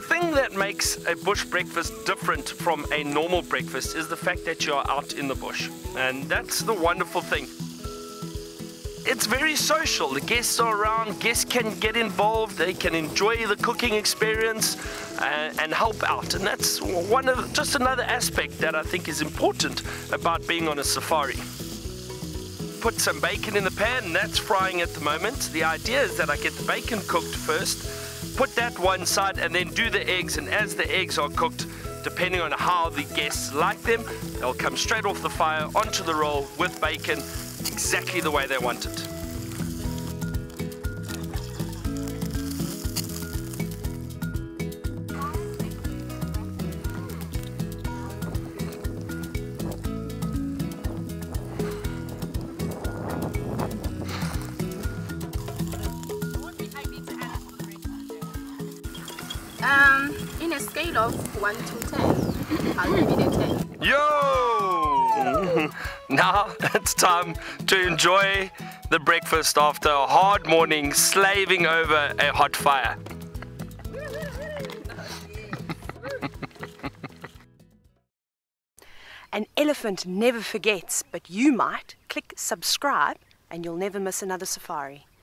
The thing that makes a bush breakfast different from a normal breakfast is the fact that you are out in the bush, and that's the wonderful thing. It's very social. The guests are around, guests can get involved, they can enjoy the cooking experience and help out, and that's one of just another aspect that I think is important about being on a safari. Put some bacon in the pan, that's frying at the moment. The idea is that I get the bacon cooked first, put that one side, and then do the eggs, and as the eggs are cooked, depending on how the guests like them, they'll come straight off the fire onto the roll with bacon, exactly the way they want it. In a scale of 1 to 10, I'll give it a 10. Yo! Now it's time to enjoy the breakfast after a hard morning slaving over a hot fire. An elephant never forgets, but you might. Click subscribe and you'll never miss another safari.